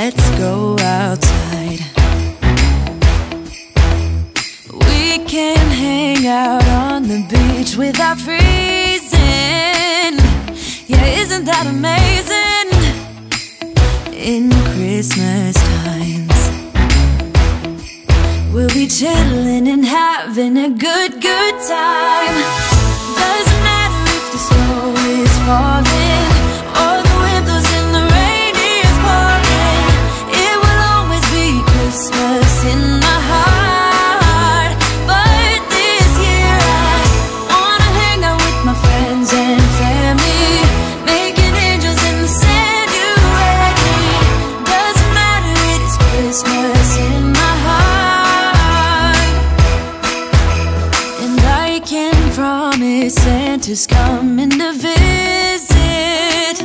Let's go outside. We can hang out on the beach without freezing. Yeah, isn't that amazing? In Christmas times, we'll be chilling and having a good time. Doesn't matter if the snow is falling or the wind blows and the rain is pouring. It will always be Christmas in my heart. But this year I wanna hang out with my friends and family, making angels in the January. Doesn't matter, it is Christmas in my heart. And I can promise Santa's coming to visit.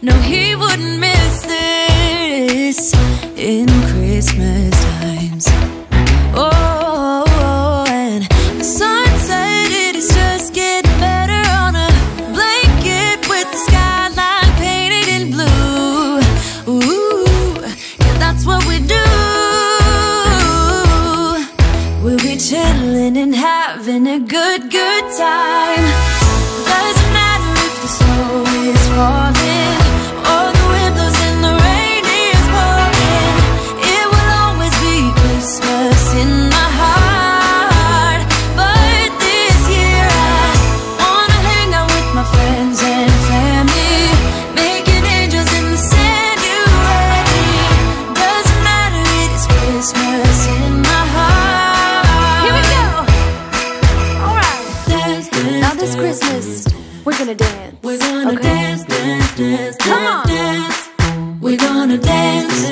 No, he wouldn't miss this in Christmas times. Oh, and the sunset, it is just getting better on a blanket with the skyline painted in blue. Ooh, yeah, that's what we do. We'll be chilling and having a good time. Doesn't matter if the snow is falling or the wind blows and the rain is pouring. It will always be Christmas in my heart. But this year I wanna hang out with my friends and family, making angels in the January. Doesn't matter, it is Christmas in my heart. Here we go! Alright! Now this Christmas, we're gonna dance. We're gonna dance. Come on! We're gonna dance.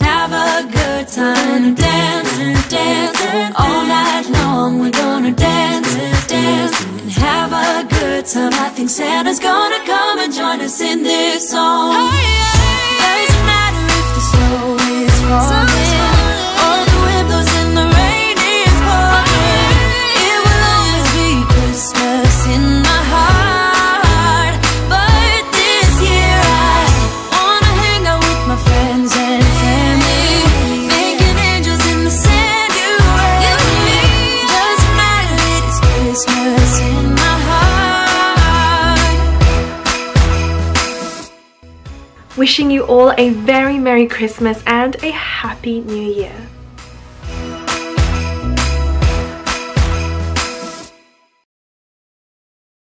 Have a good time. Dance. All night long, we're gonna dance. And have a good time. I think Santa's gonna come and join us in this song. Doesn't matter if the snow is falling or the wind blows and the rain is pouring. It will always be Christmas in my heart. But this year I wanna hang out with my friends and family, making angels in the January. Doesn't matter, it is Christmas in my heart. Wishing you all a very Merry Christmas and a Happy New Year.